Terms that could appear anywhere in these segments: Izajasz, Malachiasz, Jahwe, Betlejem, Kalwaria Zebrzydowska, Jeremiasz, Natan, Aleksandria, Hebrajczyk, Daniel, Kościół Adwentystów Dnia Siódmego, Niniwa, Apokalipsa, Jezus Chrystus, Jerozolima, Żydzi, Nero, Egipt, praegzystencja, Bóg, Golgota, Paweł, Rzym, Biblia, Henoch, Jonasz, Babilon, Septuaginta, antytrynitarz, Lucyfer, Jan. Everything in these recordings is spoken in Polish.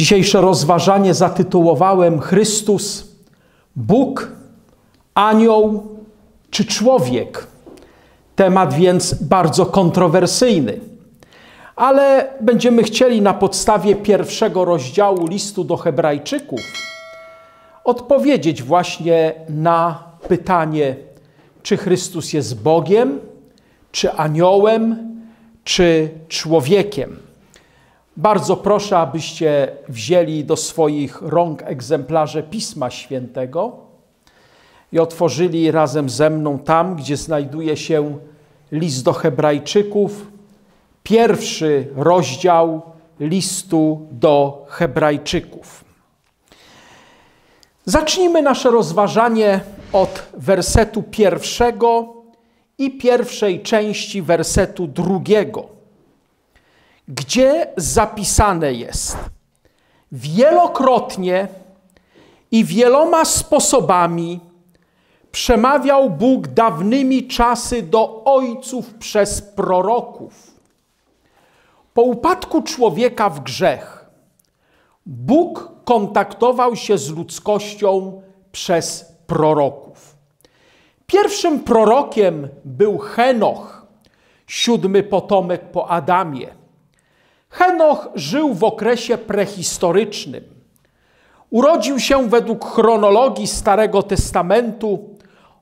Dzisiejsze rozważanie zatytułowałem Chrystus, Bóg, anioł czy człowiek? Temat więc bardzo kontrowersyjny. Ale będziemy chcieli na podstawie pierwszego rozdziału listu do Hebrajczyków odpowiedzieć właśnie na pytanie, czy Chrystus jest Bogiem, czy aniołem, czy człowiekiem. Bardzo proszę, abyście wzięli do swoich rąk egzemplarze Pisma Świętego i otworzyli razem ze mną tam, gdzie znajduje się list do Hebrajczyków, pierwszy rozdział listu do Hebrajczyków. Zacznijmy nasze rozważanie od wersetu pierwszego i pierwszej części wersetu drugiego. Gdzie zapisane jest wielokrotnie i wieloma sposobami przemawiał Bóg dawnymi czasy do ojców przez proroków. Po upadku człowieka w grzech Bóg kontaktował się z ludzkością przez proroków. Pierwszym prorokiem był Henoch, siódmy potomek po Adamie. Henoch żył w okresie prehistorycznym. Urodził się według chronologii Starego Testamentu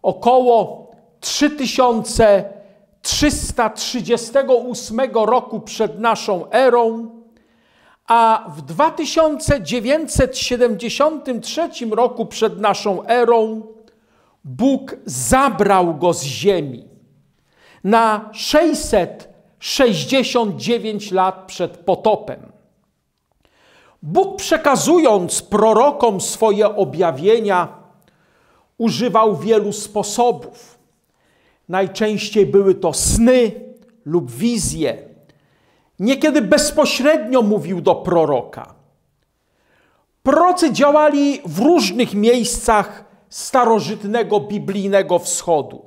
około 3338 roku przed naszą erą, a w 2973 roku przed naszą erą Bóg zabrał go z ziemi na 669 lat przed potopem. Bóg, przekazując prorokom swoje objawienia, używał wielu sposobów. Najczęściej były to sny lub wizje. Niekiedy bezpośrednio mówił do proroka. Prorocy działali w różnych miejscach starożytnego biblijnego wschodu.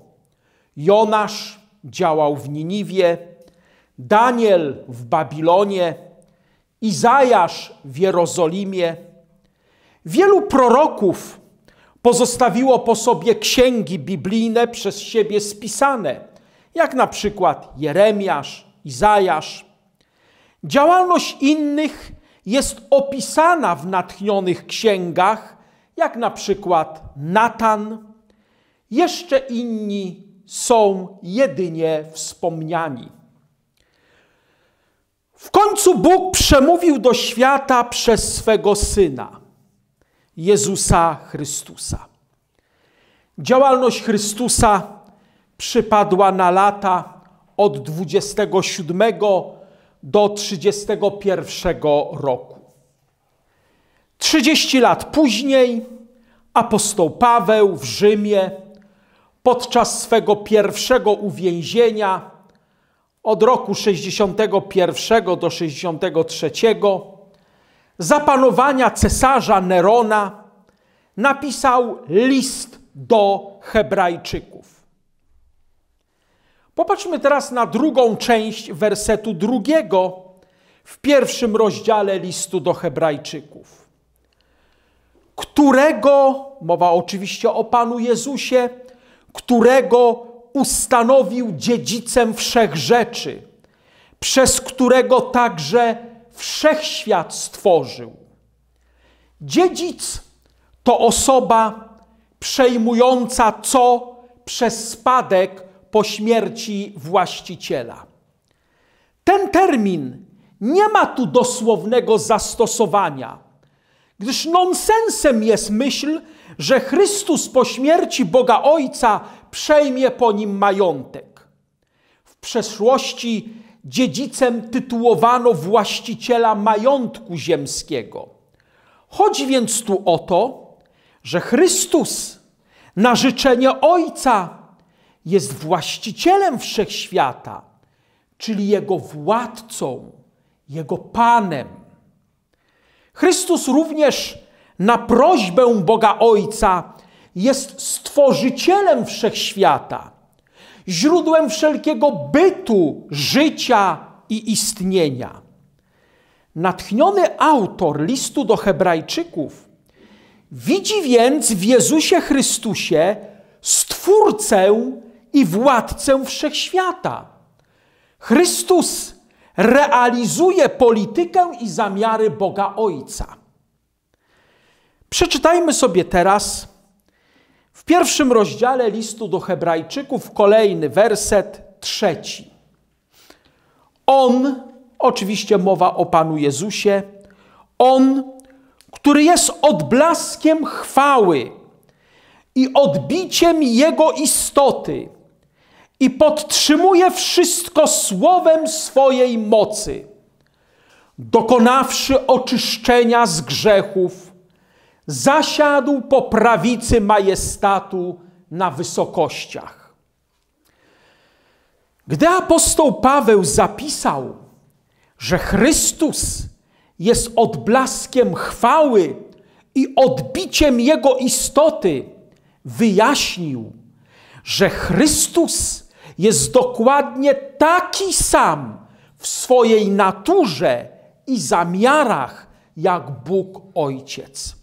Jonasz działał w Niniwie, Daniel w Babilonie, Izajasz w Jerozolimie. Wielu proroków pozostawiło po sobie księgi biblijne przez siebie spisane, jak na przykład Jeremiasz, Izajasz. Działalność innych jest opisana w natchnionych księgach, jak na przykład Natan. Jeszcze inni są jedynie wspomniani. W końcu Bóg przemówił do świata przez swego Syna, Jezusa Chrystusa. Działalność Chrystusa przypadła na lata od 27 do 31 roku. 30 lat później apostoł Paweł w Rzymie podczas swego pierwszego uwięzienia od roku 61 do 63, zapanowania cesarza Nerona, napisał list do Hebrajczyków. Popatrzmy teraz na drugą część wersetu drugiego w pierwszym rozdziale listu do Hebrajczyków. Którego, mowa oczywiście o Panu Jezusie, którego ustanowił dziedzicem wszech rzeczy, przez którego także wszechświat stworzył. Dziedzic to osoba przejmująca co przez spadek po śmierci właściciela. Ten termin nie ma tu dosłownego zastosowania, gdyż nonsensem jest myśl, że Chrystus po śmierci Boga Ojca przejmie po nim majątek. W przeszłości dziedzicem tytułowano właściciela majątku ziemskiego. Chodzi więc tu o to, że Chrystus na życzenie Ojca jest właścicielem wszechświata, czyli jego władcą, jego Panem. Chrystus również na prośbę Boga Ojca jest stworzycielem wszechświata, źródłem wszelkiego bytu, życia i istnienia. Natchniony autor listu do Hebrajczyków widzi więc w Jezusie Chrystusie Stwórcę i Władcę Wszechświata. Chrystus realizuje politykę i zamiary Boga Ojca. Przeczytajmy sobie teraz w pierwszym rozdziale listu do Hebrajczyków kolejny werset 3. On, oczywiście mowa o Panu Jezusie, On, który jest odblaskiem chwały i odbiciem Jego istoty i podtrzymuje wszystko słowem swojej mocy, dokonawszy oczyszczenia z grzechów, zasiadł po prawicy majestatu na wysokościach. Gdy apostoł Paweł zapisał, że Chrystus jest odblaskiem chwały i odbiciem Jego istoty, wyjaśnił, że Chrystus jest dokładnie taki sam w swojej naturze i zamiarach jak Bóg Ojciec.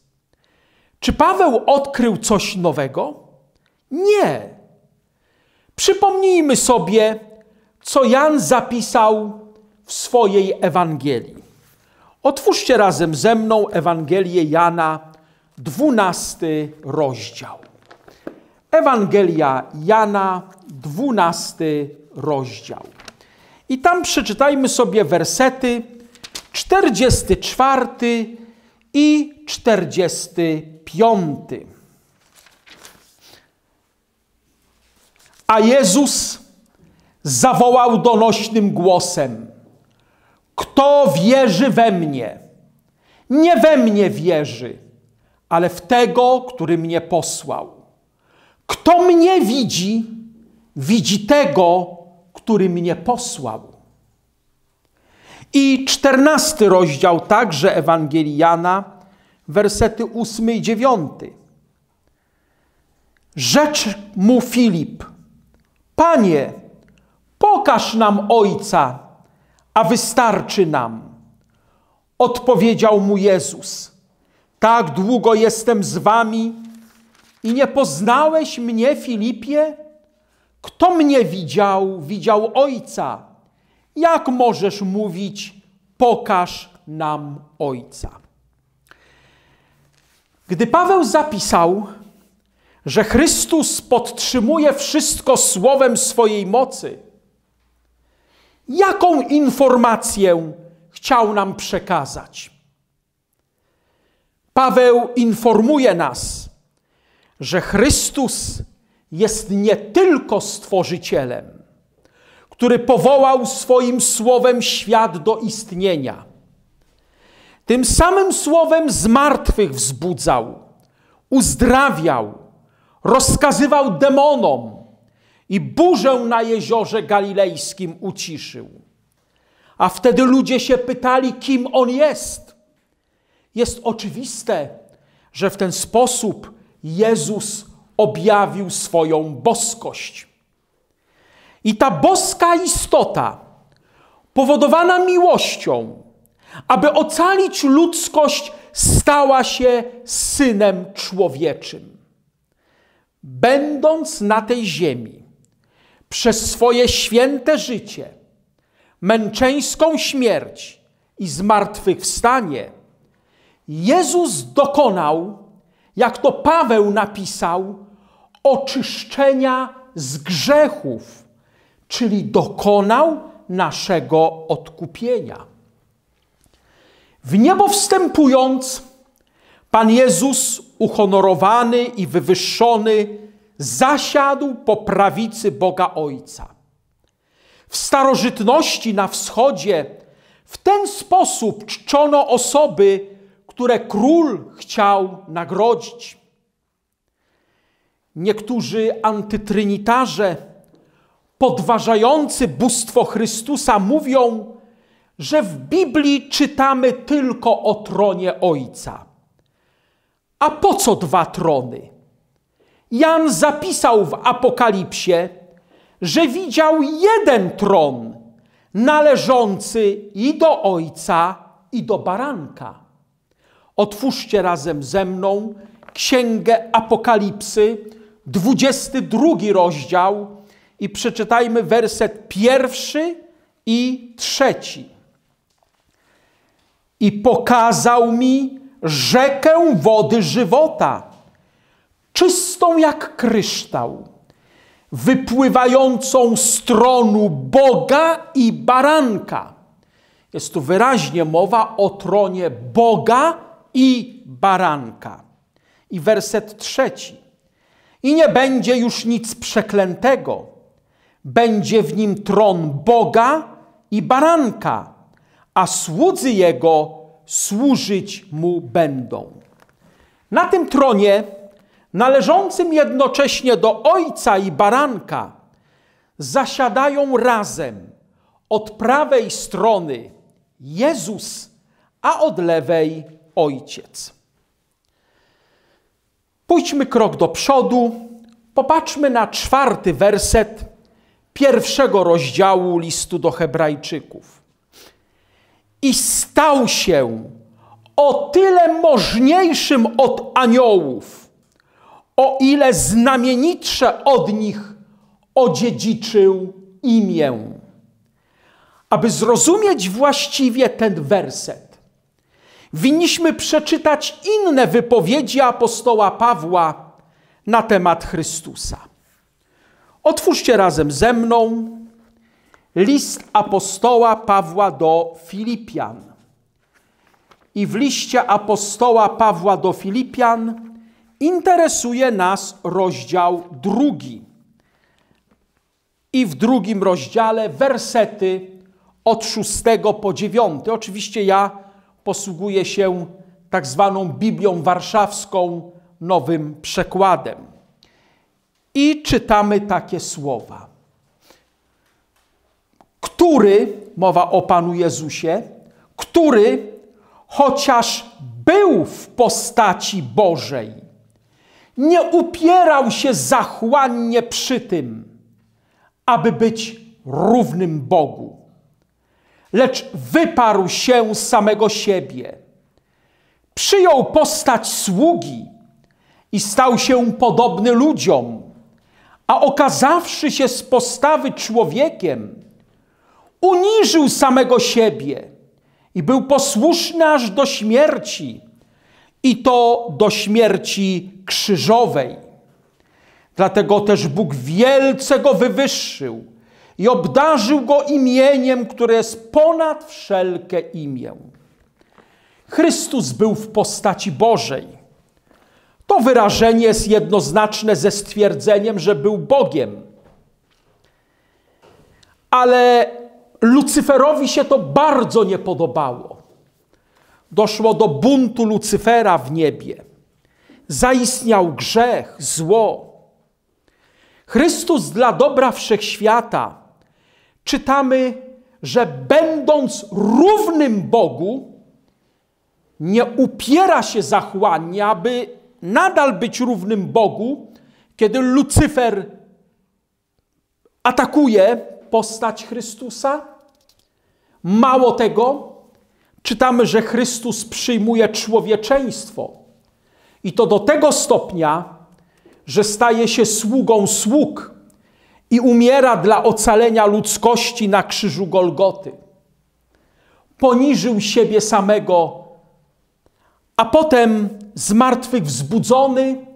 Czy Paweł odkrył coś nowego? Nie. Przypomnijmy sobie, co Jan zapisał w swojej Ewangelii. Otwórzcie razem ze mną Ewangelię Jana, 12 rozdział. Ewangelia Jana, 12 rozdział. I tam przeczytajmy sobie wersety 44 i 45. A Jezus zawołał donośnym głosem: Kto wierzy we mnie? Nie we mnie wierzy, ale w Tego, który mnie posłał. Kto mnie widzi, widzi Tego, który mnie posłał. I 14 rozdział także Ewangelii Jana, wersety 8 i 9. Rzecz mu Filip: Panie, pokaż nam Ojca, a wystarczy nam. Odpowiedział mu Jezus: Tak długo jestem z wami i nie poznałeś mnie, Filipie? Kto mnie widział, widział Ojca. Jak możesz mówić: pokaż nam Ojca? Gdy Paweł zapisał, że Chrystus podtrzymuje wszystko słowem swojej mocy, jaką informację chciał nam przekazać? Paweł informuje nas, że Chrystus jest nie tylko Stworzycielem, który powołał swoim słowem świat do istnienia. Tym samym słowem z martwych wzbudzał, uzdrawiał, rozkazywał demonom i burzę na jeziorze Galilejskim uciszył. A wtedy ludzie się pytali, kim on jest. Jest oczywiste, że w ten sposób Jezus objawił swoją boskość. I ta boska istota, powodowana miłością, aby ocalić ludzkość, stała się Synem Człowieczym. Będąc na tej ziemi, przez swoje święte życie, męczeńską śmierć i zmartwychwstanie, Jezus dokonał, jak to Paweł napisał, oczyszczenia z grzechów, czyli dokonał naszego odkupienia. W niebo wstępując, Pan Jezus, uhonorowany i wywyższony, zasiadł po prawicy Boga Ojca. W starożytności na wschodzie w ten sposób czczono osoby, które król chciał nagrodzić. Niektórzy antytrynitarze, podważający bóstwo Chrystusa, mówią, że w Biblii czytamy tylko o tronie Ojca. A po co dwa trony? Jan zapisał w Apokalipsie, że widział jeden tron należący i do Ojca, i do baranka. Otwórzcie razem ze mną Księgę Apokalipsy, 22 rozdział i przeczytajmy werset 1 i 3. I pokazał mi rzekę wody żywota, czystą jak kryształ, wypływającą z tronu Boga i baranka. Jest tu wyraźnie mowa o tronie Boga i baranka. I werset 3. I nie będzie już nic przeklętego. Będzie w nim tron Boga i baranka, a słudzy jego służyć mu będą. Na tym tronie, należącym jednocześnie do Ojca i baranka, zasiadają razem od prawej strony Jezus, a od lewej Ojciec. Pójdźmy krok do przodu, popatrzmy na 4 werset 1 rozdziału listu do Hebrajczyków. I stał się o tyle możniejszym od aniołów, o ile znamienitsze od nich odziedziczył imię. Aby zrozumieć właściwie ten werset, winniśmy przeczytać inne wypowiedzi apostoła Pawła na temat Chrystusa. Otwórzcie razem ze mną list apostoła Pawła do Filipian. I w liście apostoła Pawła do Filipian interesuje nas rozdział 2. I w 2 rozdziale wersety od 6 po 9. Oczywiście ja posługuję się tak zwaną Biblią Warszawską, nowym przekładem. I czytamy takie słowa. Który, mowa o Panu Jezusie, który, chociaż był w postaci Bożej, nie upierał się zachłannie przy tym, aby być równym Bogu, lecz wyparł się samego siebie. Przyjął postać sługi i stał się podobny ludziom, a okazawszy się z postawy człowiekiem, uniżył samego siebie i był posłuszny aż do śmierci, i to do śmierci krzyżowej. Dlatego też Bóg wielce go wywyższył i obdarzył go imieniem, które jest ponad wszelkie imię. Chrystus był w postaci Bożej. To wyrażenie jest jednoznaczne ze stwierdzeniem, że był Bogiem. Ale Lucyferowi się to bardzo nie podobało. Doszło do buntu Lucyfera w niebie. Zaistniał grzech, zło. Chrystus dla dobra wszechświata, czytamy, że będąc równym Bogu, nie upiera się zachłannie, aby nadal być równym Bogu, kiedy Lucyfer atakuje postać Chrystusa. Mało tego, czytamy, że Chrystus przyjmuje człowieczeństwo i to do tego stopnia, że staje się sługą sług i umiera dla ocalenia ludzkości na krzyżu Golgoty. Poniżył siebie samego, a potem zmartwychwzbudzony,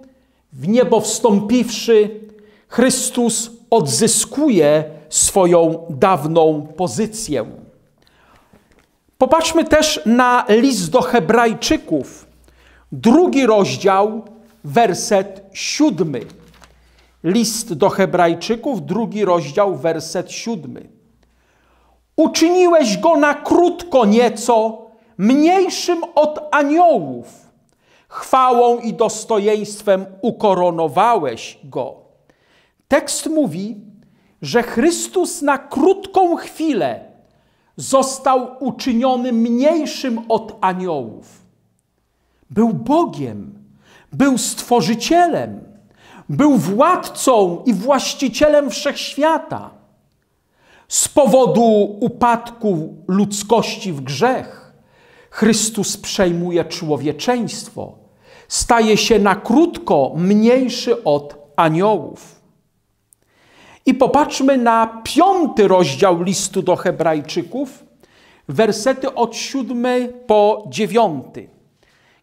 w niebo wstąpiwszy, Chrystus odzyskuje swoją dawną pozycję. Popatrzmy też na list do Hebrajczyków, 2 rozdział, werset 7. List do Hebrajczyków, 2 rozdział, werset 7. Uczyniłeś go na krótko nieco mniejszym od aniołów. Chwałą i dostojeństwem ukoronowałeś go. Tekst mówi, że Chrystus na krótką chwilę został uczyniony mniejszym od aniołów. Był Bogiem. Był Stworzycielem, był władcą i właścicielem wszechświata. Z powodu upadku ludzkości w grzech Chrystus przejmuje człowieczeństwo, staje się na krótko mniejszy od aniołów. I popatrzmy na 5. rozdział listu do Hebrajczyków, wersety od 7 po 9,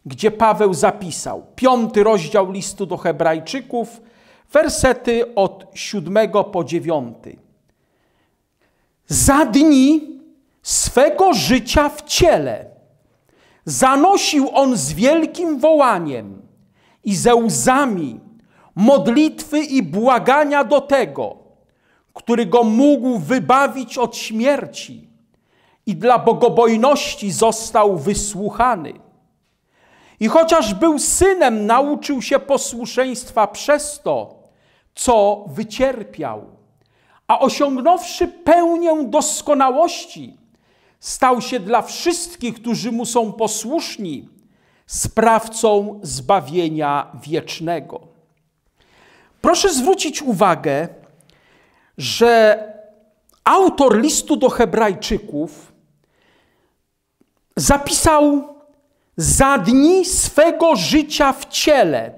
gdzie Paweł zapisał. 5. rozdział listu do Hebrajczyków, wersety od 7 po 9. Za dni swego życia w ciele zanosił on z wielkim wołaniem i ze łzami modlitwy i błagania do tego, który go mógł wybawić od śmierci, i dla bogobojności został wysłuchany. I chociaż był synem, nauczył się posłuszeństwa przez to, co wycierpiał, a osiągnąwszy pełnię doskonałości, stał się dla wszystkich, którzy mu są posłuszni, sprawcą zbawienia wiecznego. Proszę zwrócić uwagę, że autor listu do Hebrajczyków zapisał: za dni swego życia w ciele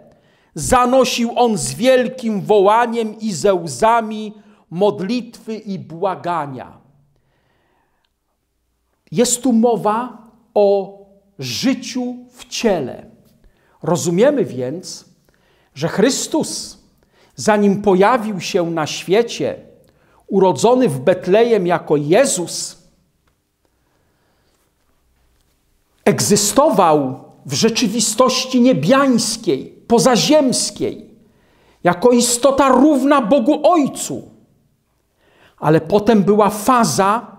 zanosił on z wielkim wołaniem i ze łzami modlitwy i błagania. Jest tu mowa o życiu w ciele. Rozumiemy więc, że Chrystus, zanim pojawił się na świecie, urodzony w Betlejem jako Jezus, egzystował w rzeczywistości niebiańskiej, pozaziemskiej, jako istota równa Bogu Ojcu. Ale potem była faza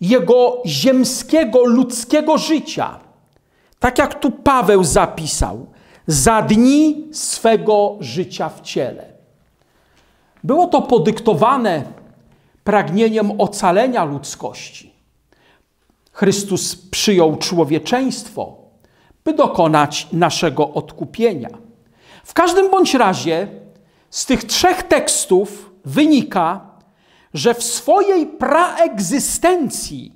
jego ziemskiego, ludzkiego życia. Tak jak tu Paweł zapisał, za dni swego życia w ciele. Było to podyktowane pragnieniem ocalenia ludzkości. Chrystus przyjął człowieczeństwo, by dokonać naszego odkupienia. W każdym bądź razie z tych 3 tekstów wynika, że w swojej praegzystencji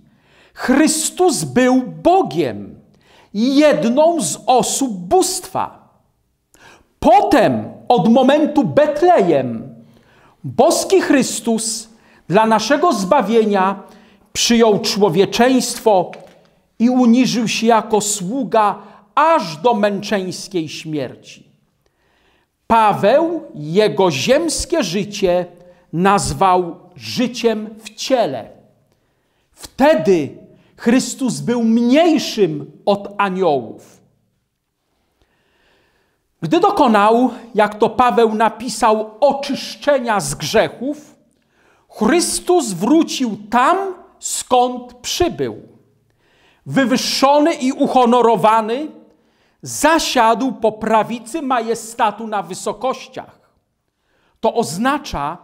Chrystus był Bogiem, jedną z osób bóstwa. Potem, od momentu Betlejem, boski Chrystus dla naszego zbawienia przyjął człowieczeństwo i uniżył się jako sługa aż do męczeńskiej śmierci. Paweł jego ziemskie życie nazwał życiem w ciele. Wtedy Chrystus był mniejszym od aniołów. Gdy dokonał, jak to Paweł napisał, oczyszczenia z grzechów, Chrystus wrócił tam, skąd przybył. Wywyższony i uhonorowany, zasiadł po prawicy majestatu na wysokościach. To oznacza,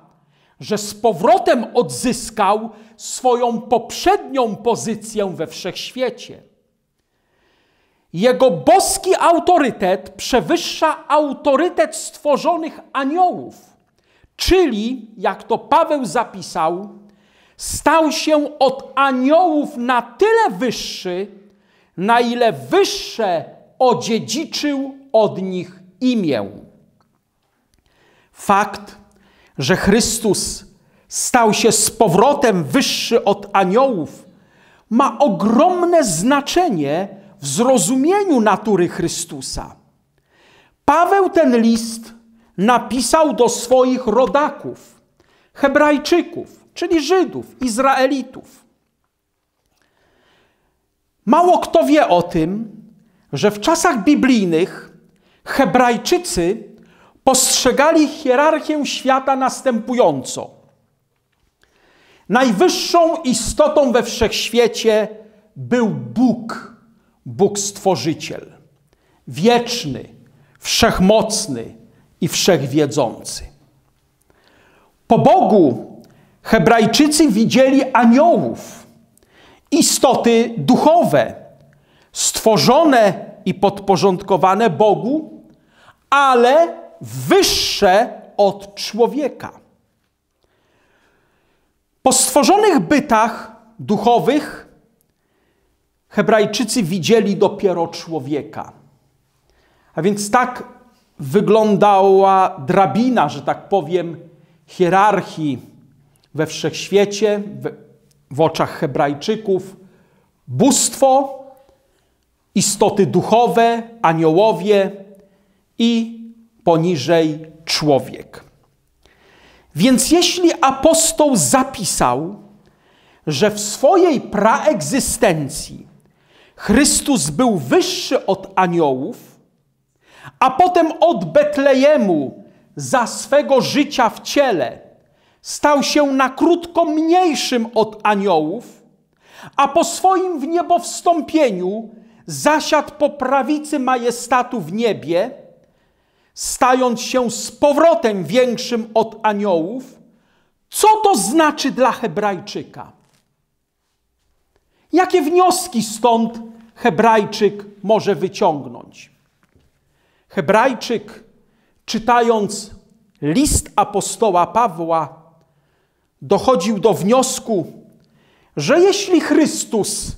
że z powrotem odzyskał swoją poprzednią pozycję we wszechświecie. Jego boski autorytet przewyższa autorytet stworzonych aniołów, czyli, jak to Paweł zapisał, stał się od aniołów na tyle wyższy, na ile wyższe odziedziczył od nich imię. Fakt, że Chrystus stał się z powrotem wyższy od aniołów, ma ogromne znaczenie w zrozumieniu natury Chrystusa. Paweł ten list napisał do swoich rodaków, Hebrajczyków, czyli Żydów, Izraelitów. Mało kto wie o tym, że w czasach biblijnych Hebrajczycy postrzegali hierarchię świata następująco. Najwyższą istotą we wszechświecie był Bóg, Bóg Stworzyciel, wieczny, wszechmocny i wszechwiedzący. Po Bogu Hebrajczycy widzieli aniołów, istoty duchowe, stworzone i podporządkowane Bogu, ale wyższe od człowieka. Po stworzonych bytach duchowych Hebrajczycy widzieli dopiero człowieka. A więc tak wyglądała drabina, że tak powiem, hierarchii we wszechświecie, w oczach Hebrajczyków. Bóstwo, istoty duchowe, aniołowie i poniżej człowiek. Więc jeśli apostoł zapisał, że w swojej praegzystencji Chrystus był wyższy od aniołów, a potem od Betlejemu za swego życia w ciele stał się na krótko mniejszym od aniołów, a po swoim w niebo wstąpieniu zasiadł po prawicy majestatu w niebie, stając się z powrotem większym od aniołów, co to znaczy dla Hebrajczyka? Jakie wnioski stąd Hebrajczyk może wyciągnąć? Hebrajczyk, czytając list apostoła Pawła, dochodził do wniosku, że jeśli Chrystus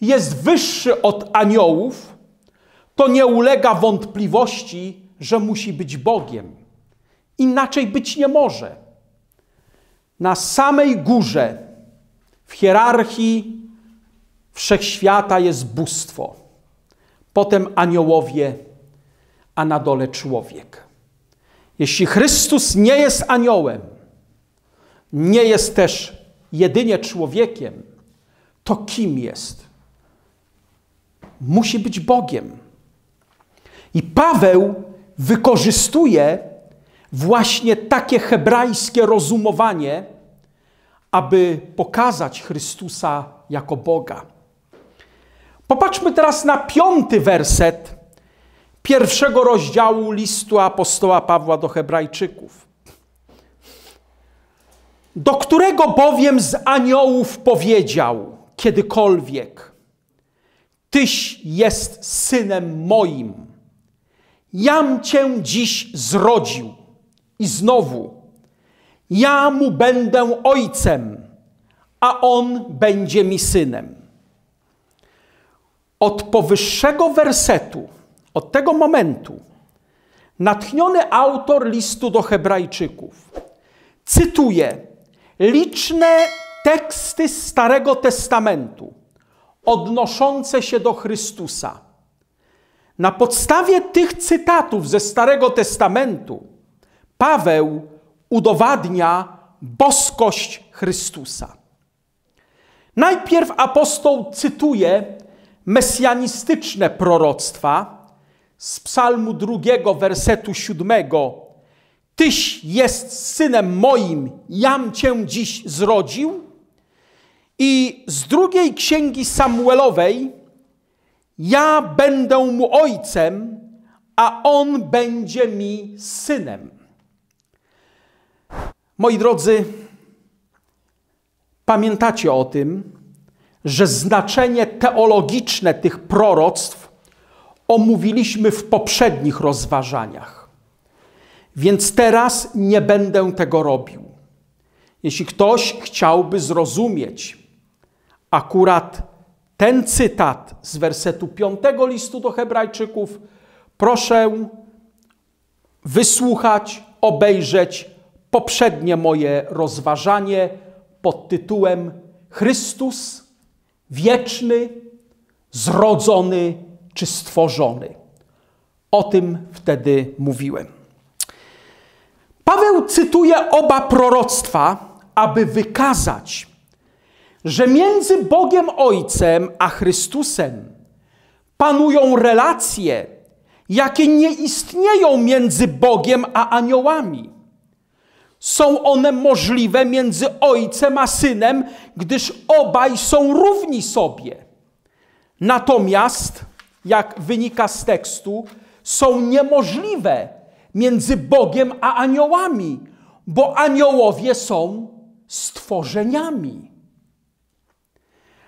jest wyższy od aniołów, to nie ulega wątpliwości, że musi być Bogiem. Inaczej być nie może. Na samej górze w hierarchii wszechświata jest bóstwo, potem aniołowie, a na dole człowiek. Jeśli Chrystus nie jest aniołem, nie jest też jedynie człowiekiem, to kim jest? Musi być Bogiem. I Paweł wykorzystuje właśnie takie hebrajskie rozumowanie, aby pokazać Chrystusa jako Boga. Popatrzmy teraz na 5. werset 1. rozdziału listu apostoła Pawła do Hebrajczyków. Do którego bowiem z aniołów powiedział kiedykolwiek: Tyś jest synem moim. Jam cię dziś zrodził. I znowu, ja mu będę ojcem, a on będzie mi synem. Od powyższego wersetu, od tego momentu, natchniony autor listu do Hebrajczyków cytuje liczne teksty Starego Testamentu odnoszące się do Chrystusa. Na podstawie tych cytatów ze Starego Testamentu Paweł udowadnia boskość Chrystusa. Najpierw apostoł cytuje mesjanistyczne proroctwa z Psalmu 2, wersetu 7. Tyś jest synem moim, jam cię dziś zrodził. I z drugiej księgi Samuelowej: ja będę mu ojcem, a on będzie mi synem. Moi drodzy, pamiętacie o tym, że znaczenie teologiczne tych proroctw omówiliśmy w poprzednich rozważaniach. Więc teraz nie będę tego robił. Jeśli ktoś chciałby zrozumieć akurat ten cytat z wersetu 5 listu do Hebrajczyków, proszę wysłuchać, obejrzeć poprzednie moje rozważanie pod tytułem Chrystus wieczny, zrodzony czy stworzony. O tym wtedy mówiłem. Paweł cytuje oba proroctwa, aby wykazać, że między Bogiem Ojcem a Chrystusem panują relacje, jakie nie istnieją między Bogiem a aniołami. Są one możliwe między Ojcem a Synem, gdyż obaj są równi sobie. Natomiast, jak wynika z tekstu, są niemożliwe między Bogiem a aniołami, bo aniołowie są stworzeniami.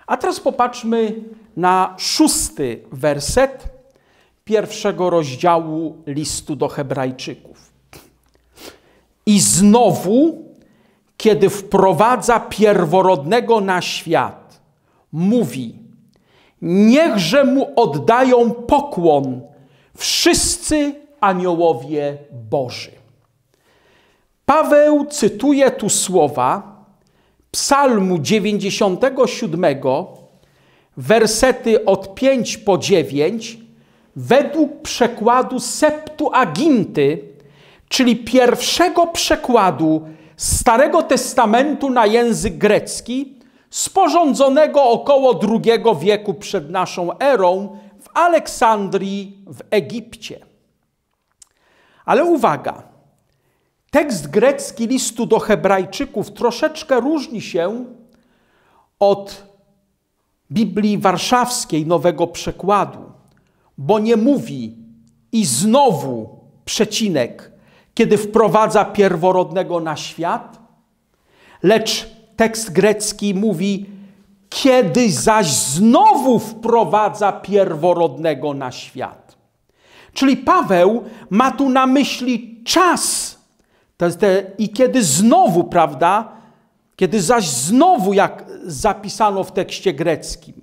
A teraz popatrzmy na 6. werset 1. rozdziału listu do Hebrajczyków. I znowu, kiedy wprowadza pierworodnego na świat, mówi: niechże mu oddają pokłon wszyscy aniołowie Boży. Paweł cytuje tu słowa Psalmu 97, wersety od 5 po 9, według przekładu Septuaginty, czyli pierwszego przekładu Starego Testamentu na język grecki, sporządzonego około II wieku przed naszą erą w Aleksandrii w Egipcie. Ale uwaga, tekst grecki listu do Hebrajczyków troszeczkę różni się od Biblii Warszawskiej Nowego Przekładu, bo nie mówi i znowu przecinek, kiedy wprowadza pierworodnego na świat, lecz tekst grecki mówi, kiedy zaś znowu wprowadza pierworodnego na świat. Czyli Paweł ma tu na myśli czas. I kiedy znowu, prawda? Kiedy zaś znowu, jak zapisano w tekście greckim.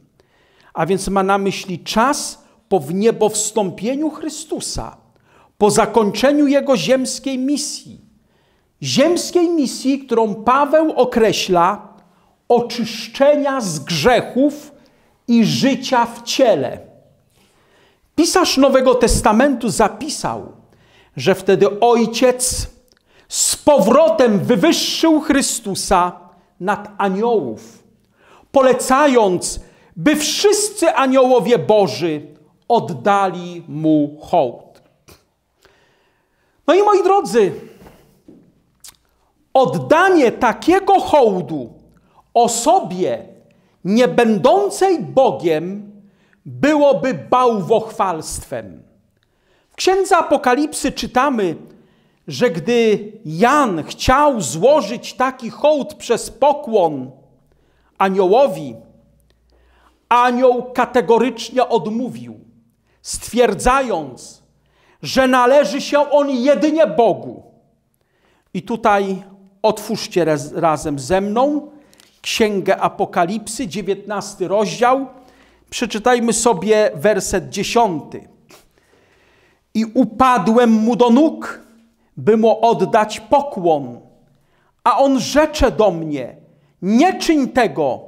A więc ma na myśli czas po wniebowstąpieniu Chrystusa, po zakończeniu jego ziemskiej misji. Ziemskiej misji, którą Paweł określa oczyszczenia z grzechów i życia w ciele. Pisarz Nowego Testamentu zapisał, że wtedy Ojciec z powrotem wywyższył Chrystusa nad aniołów, polecając, by wszyscy aniołowie Boży oddali mu hołd. No i moi drodzy, oddanie takiego hołdu osobie nie będącej Bogiem byłoby bałwochwalstwem. W Księdze Apokalipsy czytamy, że gdy Jan chciał złożyć taki hołd przez pokłon aniołowi, anioł kategorycznie odmówił, stwierdzając, że należy się on jedynie Bogu. I tutaj otwórzcie razem ze mną Księgę Apokalipsy, 19 rozdział. Przeczytajmy sobie werset 10. I upadłem mu do nóg, by mu oddać pokłon. A on rzecze do mnie, nie czyń tego,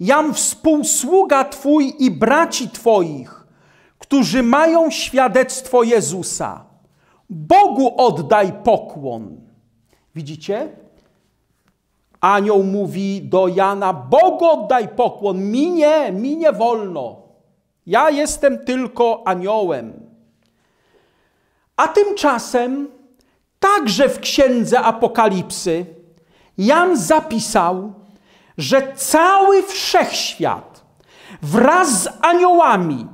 jam współsługa Twój i braci Twoich, którzy mają świadectwo Jezusa. Bogu oddaj pokłon. Widzicie? Anioł mówi do Jana, Bogu oddaj pokłon, mi nie wolno. Ja jestem tylko aniołem. A tymczasem także w Księdze Apokalipsy Jan zapisał, że cały wszechświat wraz z aniołami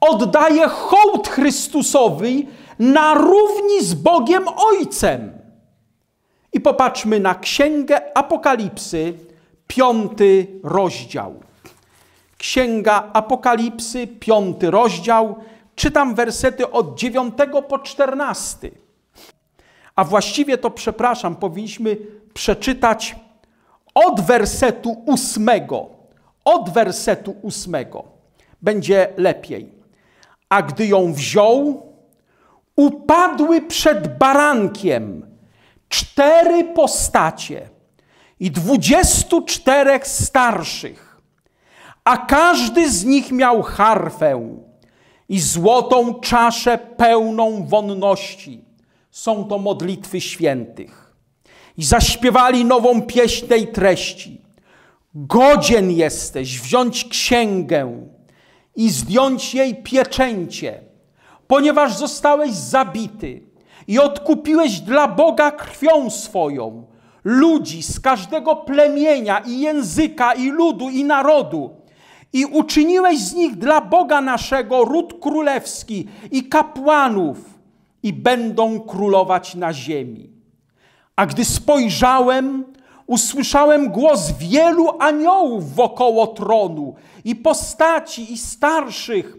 oddaje hołd Chrystusowi na równi z Bogiem Ojcem. I popatrzmy na Księgę Apokalipsy, 5 rozdział. Księga Apokalipsy, 5 rozdział. Czytam wersety od 9 po 14. A właściwie to, przepraszam, powinniśmy przeczytać od wersetu 8. Od wersetu 8. Będzie lepiej. A gdy ją wziął, upadły przed barankiem 4 postacie i 24 starszych, a każdy z nich miał harfę i złotą czaszę pełną wonności. Są to modlitwy świętych. I zaśpiewali nową pieśń tej treści. Godzien jesteś wziąć księgę i zdjąć jej pieczęcie, ponieważ zostałeś zabity i odkupiłeś dla Boga krwią swoją ludzi z każdego plemienia i języka i ludu i narodu i uczyniłeś z nich dla Boga naszego ród królewski i kapłanów i będą królować na ziemi. A gdy spojrzałem, usłyszałem głos wielu aniołów wokoło tronu i postaci i starszych,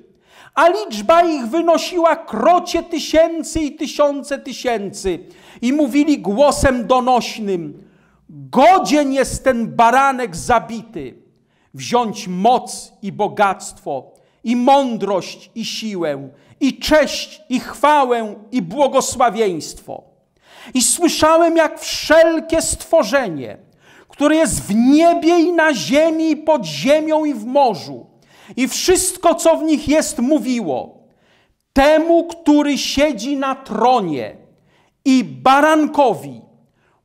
a liczba ich wynosiła krocie tysięcy i tysiące tysięcy. I mówili głosem donośnym, godzien jest ten baranek zabity, wziąć moc i bogactwo i mądrość, i siłę, i cześć, i chwałę, i błogosławieństwo. I słyszałem, jak wszelkie stworzenie, które jest w niebie i na ziemi, i pod ziemią, i w morzu, i wszystko, co w nich jest, mówiło: temu, który siedzi na tronie, i barankowi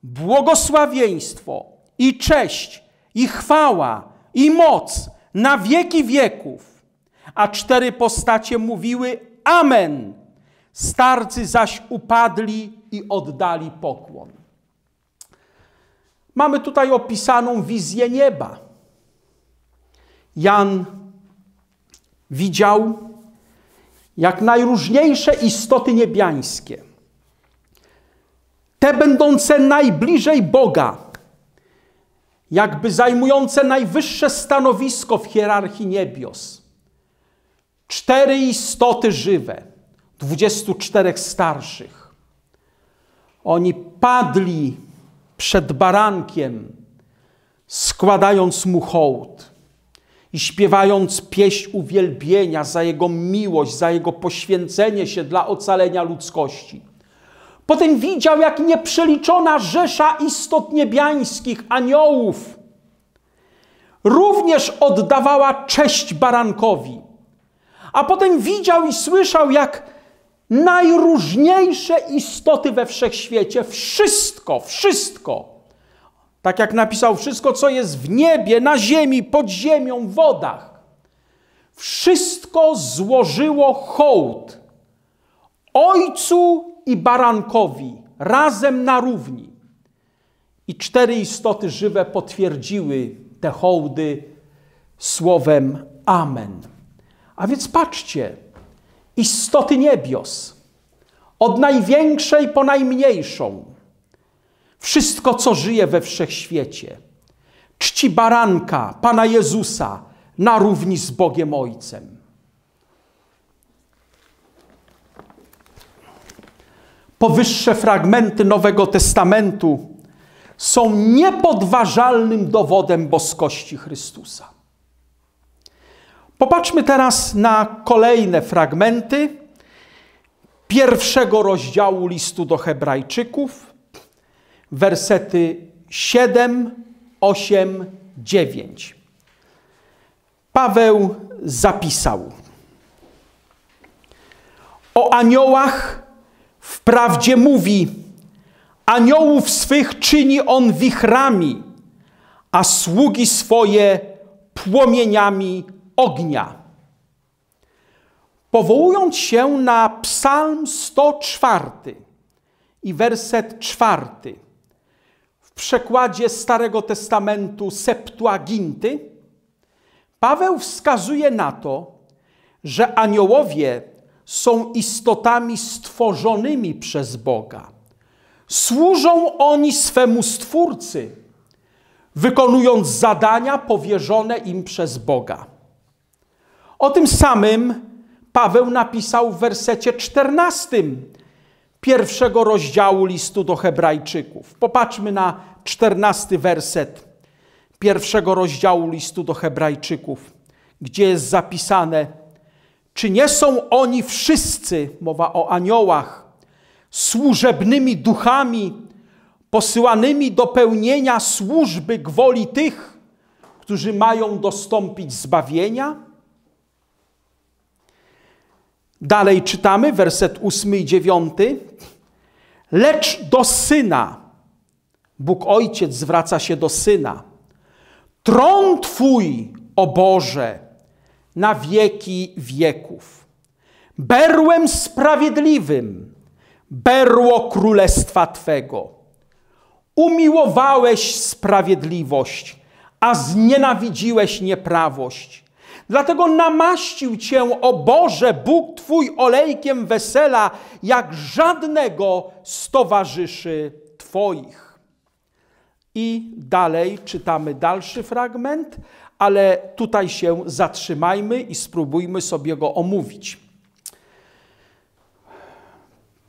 błogosławieństwo, i cześć, i chwała, i moc na wieki wieków. A cztery postacie mówiły: amen. Starcy zaś upadli i oddali pokłon. Mamy tutaj opisaną wizję nieba. Jan widział, jak najróżniejsze istoty niebiańskie, te będące najbliżej Boga, jakby zajmujące najwyższe stanowisko w hierarchii niebios. Cztery istoty żywe, 24 starszych. Oni padli przed barankiem, składając mu hołd i śpiewając pieśń uwielbienia za jego miłość, za jego poświęcenie się dla ocalenia ludzkości. Potem widział, jak nieprzeliczona rzesza istot niebiańskich, aniołów, również oddawała cześć barankowi. A potem widział i słyszał, jak najróżniejsze istoty we wszechświecie, wszystko, tak jak napisał, wszystko, co jest w niebie, na ziemi, pod ziemią, w wodach, wszystko złożyło hołd Ojcu i barankowi, razem na równi. I cztery istoty żywe potwierdziły te hołdy słowem amen. A więc patrzcie, istoty niebios, od największej po najmniejszą, wszystko, co żyje we wszechświecie, czci baranka, Pana Jezusa, na równi z Bogiem Ojcem. Powyższe fragmenty Nowego Testamentu są niepodważalnym dowodem boskości Chrystusa. Popatrzmy teraz na kolejne fragmenty pierwszego rozdziału listu do Hebrajczyków, wersety 7, 8, 9. Paweł zapisał: o aniołach wprawdzie mówi, aniołów swych czyni on wichrami, a sługi swoje płomieniami ognia. Powołując się na Psalm 104 i werset 4 w przekładzie Starego Testamentu Septuaginty, Paweł wskazuje na to, że aniołowie są istotami stworzonymi przez Boga. Służą oni swemu Stwórcy, wykonując zadania powierzone im przez Boga. O tym samym Paweł napisał w wersecie 14 pierwszego rozdziału listu do Hebrajczyków. Popatrzmy na 14 werset pierwszego rozdziału listu do Hebrajczyków, gdzie jest zapisane: czy nie są oni wszyscy, mowa o aniołach, służebnymi duchami posyłanymi do pełnienia służby gwoli tych, którzy mają dostąpić zbawienia? Dalej czytamy werset 8 i 9. Lecz do Syna, Bóg Ojciec zwraca się do Syna: tron Twój, o Boże, na wieki wieków, berłem sprawiedliwym, berło królestwa Twego. Umiłowałeś sprawiedliwość, a znienawidziłeś nieprawość. Dlatego namaścił Cię, o Boże, Bóg Twój, olejkiem wesela, jak żadnego z towarzyszy Twoich. I dalej czytamy dalszy fragment, ale tutaj się zatrzymajmy i spróbujmy sobie go omówić.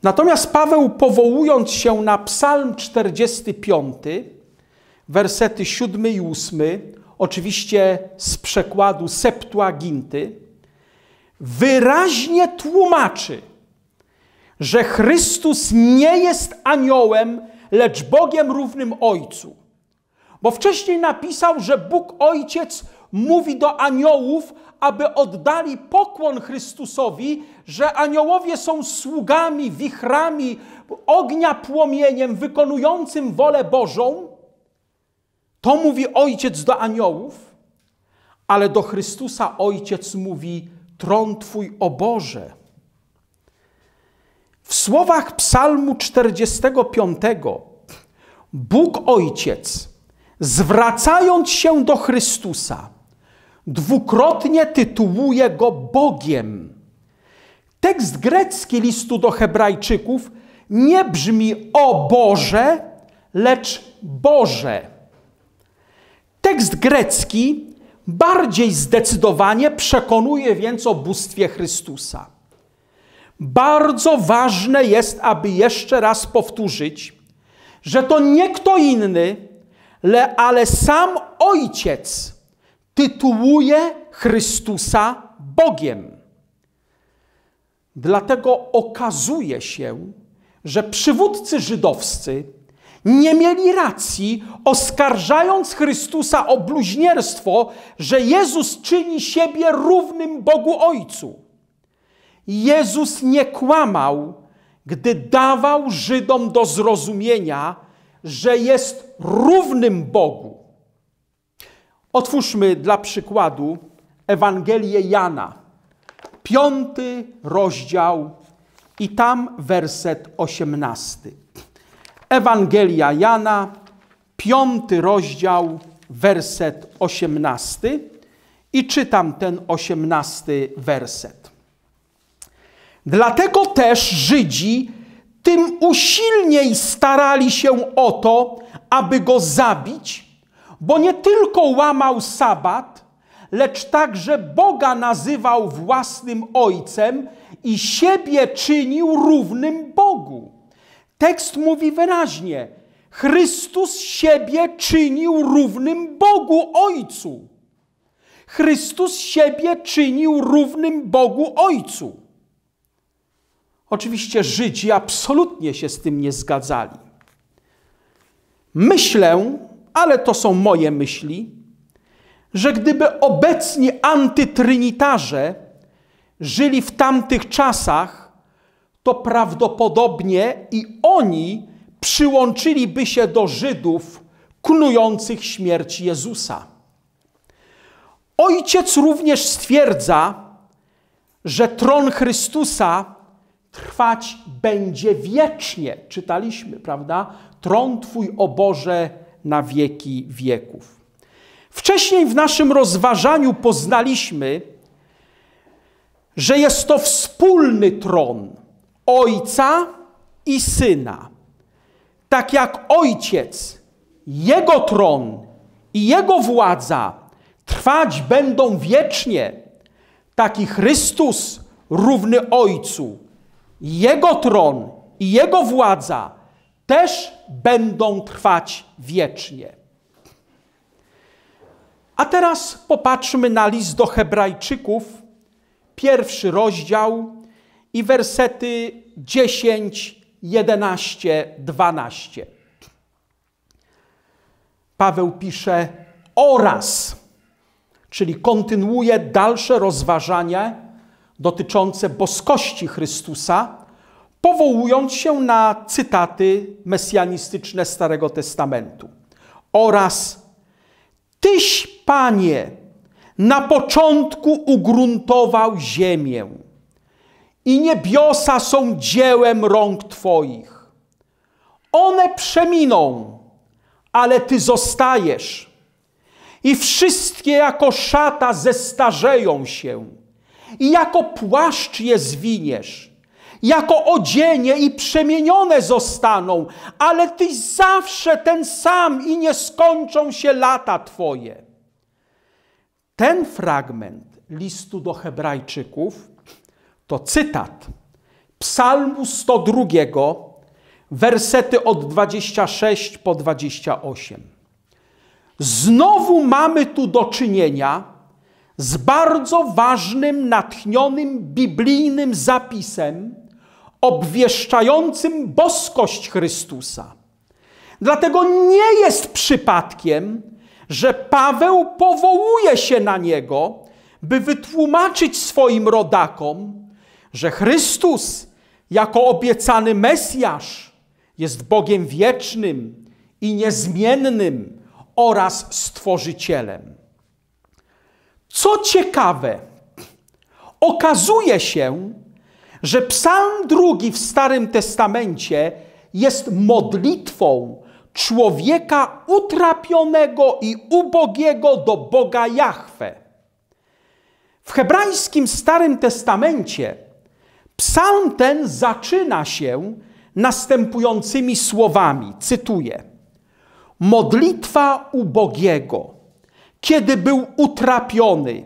Natomiast Paweł, powołując się na Psalm 45, wersety 7 i 8, oczywiście z przekładu Septuaginty, wyraźnie tłumaczy, że Chrystus nie jest aniołem, lecz Bogiem równym Ojcu. Bo wcześniej napisał, że Bóg Ojciec mówi do aniołów, aby oddali pokłon Chrystusowi, że aniołowie są sługami, wichrami, ognia płomieniem, wykonującym wolę Bożą. To mówi Ojciec do aniołów, ale do Chrystusa Ojciec mówi: tron Twój, o Boże. W słowach Psalmu 45 Bóg Ojciec, zwracając się do Chrystusa, dwukrotnie tytułuje Go Bogiem. Tekst grecki listu do Hebrajczyków nie brzmi o Boże, lecz Boże. Tekst grecki bardziej zdecydowanie przekonuje więc o bóstwie Chrystusa. Bardzo ważne jest, aby jeszcze raz powtórzyć, że to nie kto inny, ale sam Ojciec tytułuje Chrystusa Bogiem. Dlatego okazuje się, że przywódcy żydowscy nie mieli racji, oskarżając Chrystusa o bluźnierstwo, że Jezus czyni siebie równym Bogu Ojcu. Jezus nie kłamał, gdy dawał Żydom do zrozumienia, że jest równym Bogu. Otwórzmy dla przykładu Ewangelię Jana, 5 rozdział i tam werset 18. Ewangelia Jana, 5 rozdział, werset 18 i czytam ten 18 werset. Dlatego też Żydzi tym usilniej starali się o to, aby go zabić, bo nie tylko łamał sabat, lecz także Boga nazywał własnym Ojcem i siebie czynił równym Bogu. Tekst mówi wyraźnie: Chrystus siebie czynił równym Bogu Ojcu. Chrystus siebie czynił równym Bogu Ojcu. Oczywiście Żydzi absolutnie się z tym nie zgadzali. Myślę, ale to są moje myśli, że gdyby obecni antytrynitarze żyli w tamtych czasach, to prawdopodobnie i oni przyłączyliby się do Żydów knujących śmierć Jezusa. Ojciec również stwierdza, że tron Chrystusa trwać będzie wiecznie. Czytaliśmy, prawda? Tron Twój, o Boże, na wieki wieków. Wcześniej w naszym rozważaniu poznaliśmy, że jest to wspólny tron Ojca i Syna. Tak jak Ojciec, Jego tron i Jego władza trwać będą wiecznie, tak i Chrystus równy Ojcu, Jego tron i Jego władza też będą trwać wiecznie. A teraz popatrzmy na list do Hebrajczyków, 1 rozdział i wersety 10, 11, 12. Paweł pisze: oraz, czyli kontynuuje dalsze rozważanie dotyczące boskości Chrystusa, powołując się na cytaty mesjanistyczne Starego Testamentu. Oraz Tyś, Panie, na początku ugruntował ziemię i niebiosa są dziełem rąk Twoich. One przeminą, ale Ty zostajesz i wszystkie jako szata zestarzeją się i jako płaszcz je zwiniesz, jako odzienie i przemienione zostaną, ale Tyś zawsze ten sam i nie skończą się lata Twoje. Ten fragment listu do Hebrajczyków to cytat Psalmu 102, wersety od 26 po 28. Znowu mamy tu do czynienia z bardzo ważnym, natchnionym, biblijnym zapisem obwieszczającym boskość Chrystusa. Dlatego nie jest przypadkiem, że Paweł powołuje się na niego, by wytłumaczyć swoim rodakom, że Chrystus jako obiecany Mesjasz jest Bogiem wiecznym i niezmiennym oraz Stworzycielem. Co ciekawe, okazuje się, że Psalm 2 w Starym Testamencie jest modlitwą człowieka utrapionego i ubogiego do Boga Jahwe. W hebrajskim Starym Testamencie psalm ten zaczyna się następującymi słowami, cytuję: modlitwa ubogiego, kiedy był utrapiony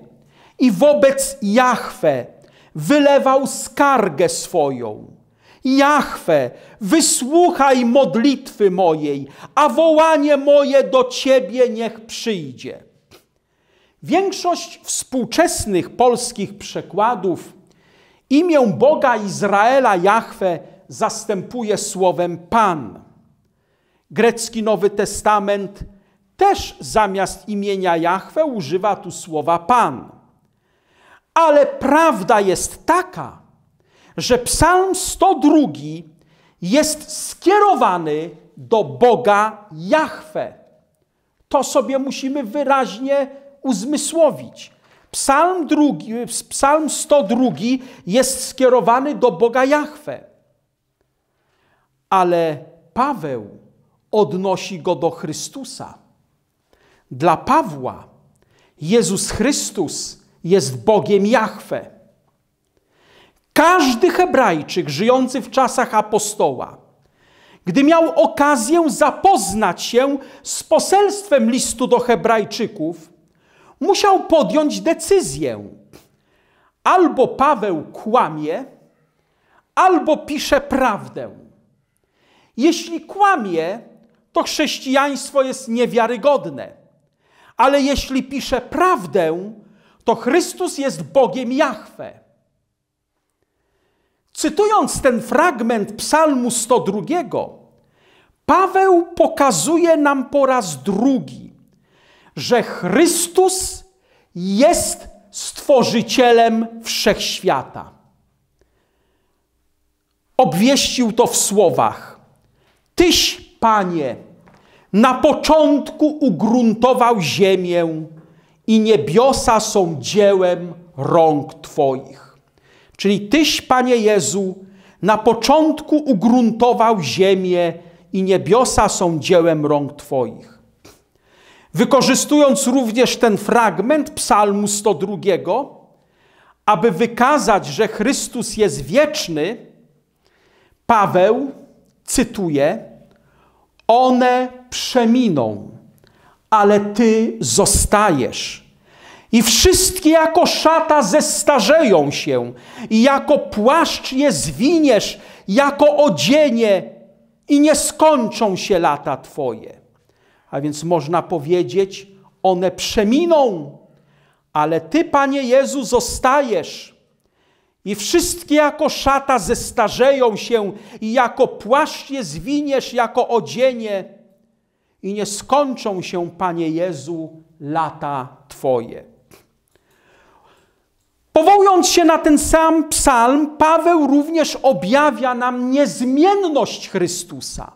i wobec Jahwe wylewał skargę swoją. Jahwe, wysłuchaj modlitwy mojej, a wołanie moje do Ciebie niech przyjdzie. Większość współczesnych polskich przekładów imię Boga Izraela Jahwe zastępuje słowem Pan. Grecki Nowy Testament też zamiast imienia Jahwe używa tu słowa Pan. Ale prawda jest taka, że Psalm 102 jest skierowany do Boga Jahwe. To sobie musimy wyraźnie uzmysłowić. Psalm 102 jest skierowany do Boga Jahwe. Ale Paweł odnosi go do Chrystusa. Dla Pawła Jezus Chrystus jest Bogiem Jahwe. Każdy Hebrajczyk żyjący w czasach apostoła, gdy miał okazję zapoznać się z poselstwem listu do Hebrajczyków, musiał podjąć decyzję. Albo Paweł kłamie, albo pisze prawdę. Jeśli kłamie, to chrześcijaństwo jest niewiarygodne. Ale jeśli pisze prawdę, to Chrystus jest Bogiem Jahwe. Cytując ten fragment Psalmu 102, Paweł pokazuje nam po raz drugi, że Chrystus jest Stworzycielem Wszechświata. Obwieścił to w słowach: Tyś, Panie, na początku ugruntował ziemię i niebiosa są dziełem rąk Twoich. Czyli Tyś, Panie Jezu, na początku ugruntował ziemię i niebiosa są dziełem rąk Twoich. Wykorzystując również ten fragment Psalmu 102, aby wykazać, że Chrystus jest wieczny, Paweł, cytuję, one przeminą, ale Ty zostajesz. I wszystkie jako szata zestarzeją się, i jako płaszcz je zwiniesz, jako odzienie, i nie skończą się lata Twoje. A więc można powiedzieć, one przeminą, ale Ty, Panie Jezu, zostajesz. I wszystkie jako szata zestarzeją się, i jako płaszcz je zwiniesz, jako odzienie, i nie skończą się, Panie Jezu, lata Twoje. Powołując się na ten sam psalm, Paweł również objawia nam niezmienność Chrystusa.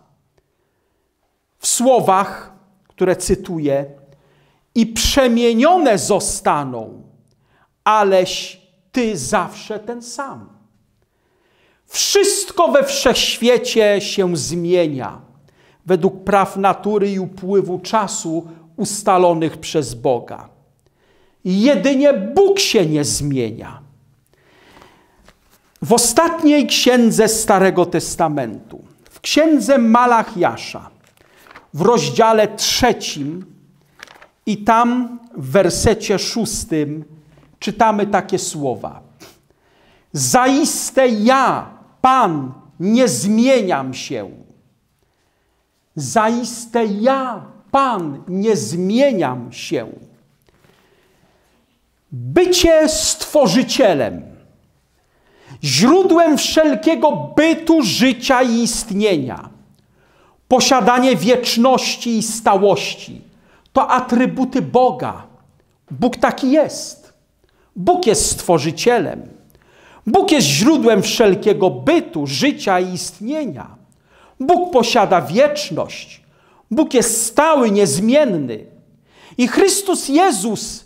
W słowach, które cytuję, i przemienione zostaną, aleś Ty zawsze ten sam. Wszystko we wszechświecie się zmienia według praw natury i upływu czasu ustalonych przez Boga. Jedynie Bóg się nie zmienia. W ostatniej księdze Starego Testamentu, w księdze Malachiasza, w rozdziale 3 i tam w wersecie 6 czytamy takie słowa. Zaiste ja, Pan, nie zmieniam się. Zaiste ja, Pan, nie zmieniam się. bycie stworzycielem, źródłem wszelkiego bytu, życia i istnienia, posiadanie wieczności i stałości, to atrybuty Boga. Bóg taki jest. Bóg jest stworzycielem. Bóg jest źródłem wszelkiego bytu, życia i istnienia. Bóg posiada wieczność. Bóg jest stały, niezmienny. I Chrystus Jezus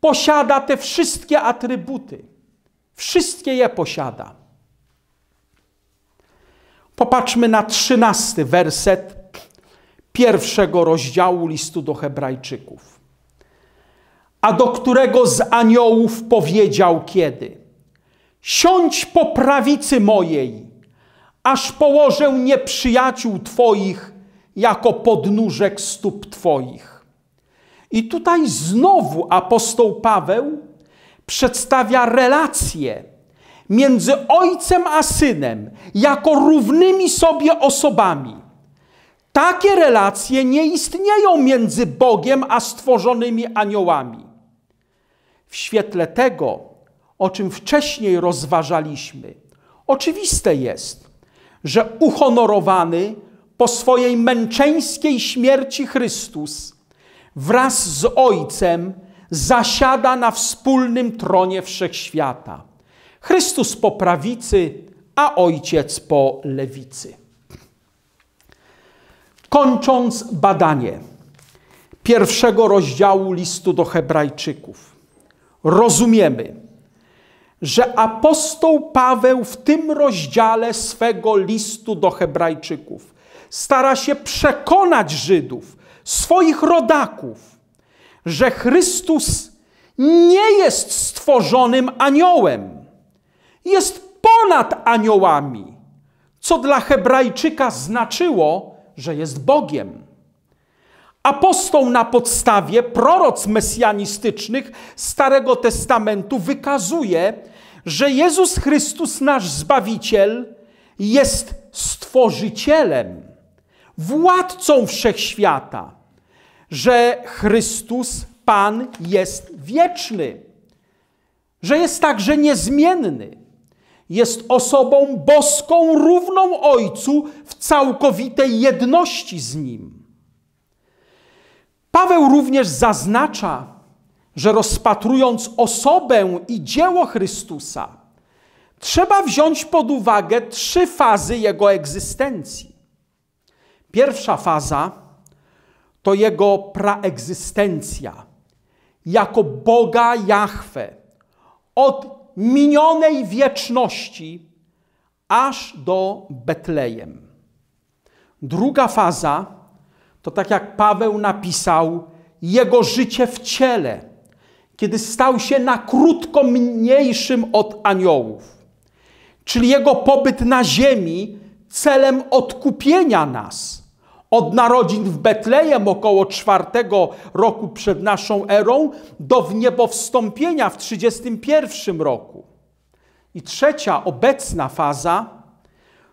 posiada te wszystkie atrybuty. Wszystkie je posiada. Popatrzmy na 13 werset 1 rozdziału listu do Hebrajczyków. A do którego z aniołów powiedział kiedy? Siądź po prawicy mojej, aż położę nieprzyjaciół twoich jako podnóżek stóp twoich. I tutaj znowu apostoł Paweł przedstawia relację między ojcem a synem jako równymi sobie osobami. Takie relacje nie istnieją między Bogiem a stworzonymi aniołami. W świetle tego, o czym wcześniej rozważaliśmy, oczywiste jest, że uhonorowany po swojej męczeńskiej śmierci Chrystus wraz z Ojcem zasiada na wspólnym tronie wszechświata. Chrystus po prawicy, a Ojciec po lewicy. Kończąc badanie 1 rozdziału listu do Hebrajczyków, rozumiemy, że apostoł Paweł w tym rozdziale swego listu do Hebrajczyków stara się przekonać Żydów, swoich rodaków, że Chrystus nie jest stworzonym aniołem, jest ponad aniołami, co dla Hebrajczyka znaczyło, że jest Bogiem. Apostoł na podstawie proroc mesjanistycznych Starego Testamentu wykazuje, że Jezus Chrystus, nasz Zbawiciel, jest Stworzycielem, władcą wszechświata, że Chrystus, Pan, jest wieczny, że jest także niezmienny, jest osobą boską, równą Ojcu w całkowitej jedności z Nim. Paweł również zaznacza, że rozpatrując osobę i dzieło Chrystusa, trzeba wziąć pod uwagę 3 fazy Jego egzystencji. Pierwsza faza to Jego praegzystencja jako Boga Jahwe od minionej wieczności aż do Betlejem. Druga faza to tak jak Paweł napisał, jego życie w ciele, kiedy stał się na krótko mniejszym od aniołów. Czyli jego pobyt na ziemi celem odkupienia nas. Od narodzin w Betlejem około 4 roku przed naszą erą do wniebowstąpienia w 31 roku. I trzecia, obecna faza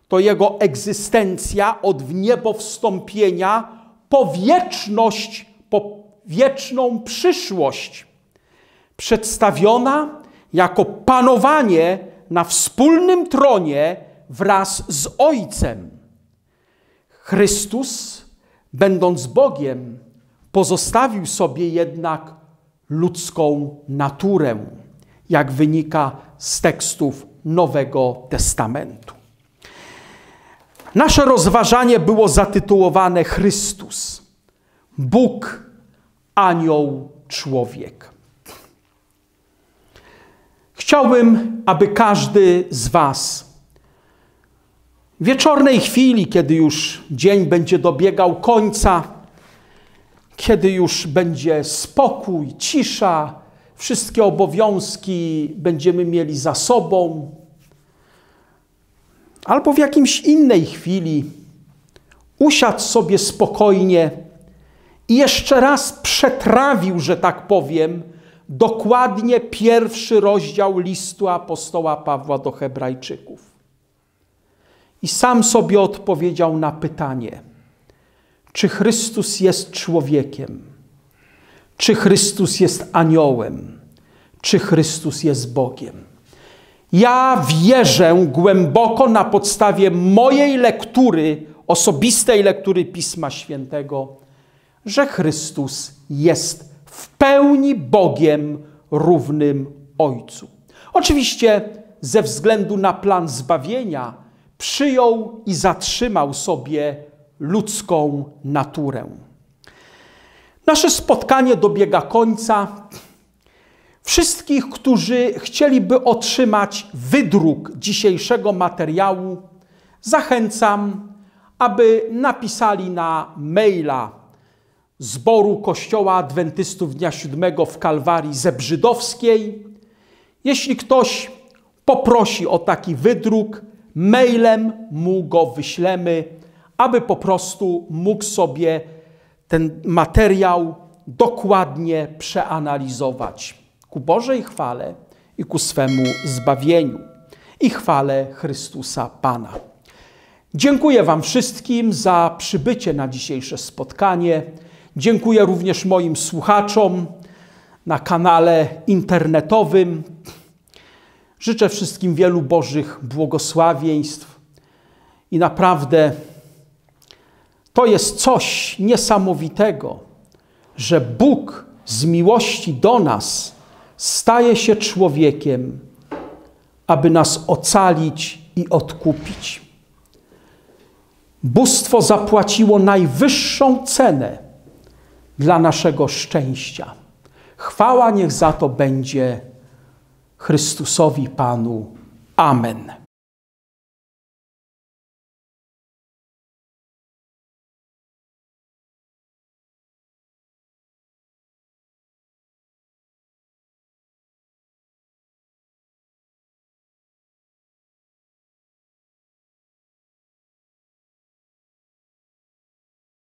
to jego egzystencja od wniebowstąpienia po wieczność, po wieczną przyszłość, przedstawiona jako panowanie na wspólnym tronie wraz z Ojcem. Chrystus, będąc Bogiem, pozostawił sobie jednak ludzką naturę, jak wynika z tekstów Nowego Testamentu. Nasze rozważanie było zatytułowane Chrystus, Bóg, anioł, człowiek. Chciałbym, aby każdy z was w wieczornej chwili, kiedy już dzień będzie dobiegał końca, kiedy już będzie spokój, cisza, wszystkie obowiązki będziemy mieli za sobą, albo w jakimś innej chwili usiadł sobie spokojnie i jeszcze raz przetrawił, że tak powiem, dokładnie 1 rozdział listu apostoła Pawła do Hebrajczyków. I sam sobie odpowiedział na pytanie, czy Chrystus jest człowiekiem, czy Chrystus jest aniołem, czy Chrystus jest Bogiem. Ja wierzę głęboko na podstawie mojej lektury, osobistej lektury Pisma Świętego, że Chrystus jest w pełni Bogiem równym Ojcu. Oczywiście ze względu na plan zbawienia przyjął i zatrzymał sobie ludzką naturę. Nasze spotkanie dobiega końca. Wszystkich, którzy chcieliby otrzymać wydruk dzisiejszego materiału, zachęcam, aby napisali na maila Zboru Kościoła Adwentystów Dnia Siódmego w Kalwarii Zebrzydowskiej. Jeśli ktoś poprosi o taki wydruk, mailem mu go wyślemy, aby po prostu mógł sobie ten materiał dokładnie przeanalizować ku Bożej chwale i ku swemu zbawieniu i chwale Chrystusa Pana. Dziękuję Wam wszystkim za przybycie na dzisiejsze spotkanie. Dziękuję również moim słuchaczom na kanale internetowym. Życzę wszystkim wielu Bożych błogosławieństw i naprawdę to jest coś niesamowitego, że Bóg z miłości do nas staje się człowiekiem, aby nas ocalić i odkupić. Bóstwo zapłaciło najwyższą cenę dla naszego szczęścia. Chwała niech za to będzie Chrystusowi Panu. Amen.